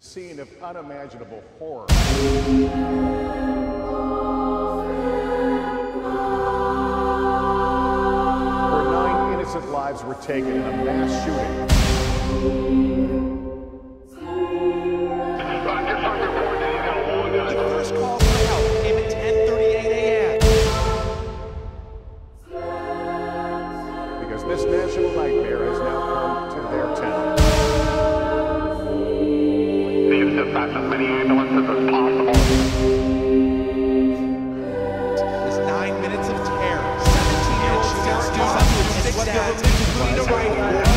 A scene of unimaginable horror. Where 9 innocent lives were taken in a mass shooting. The first call for help came at 10:38 a.m. Because this national nightmare has now come to their town. Dispatch as many ambulances as possible. It's 9 minutes of terror, 17 inch shootouts, 2 sets with 6 deaths.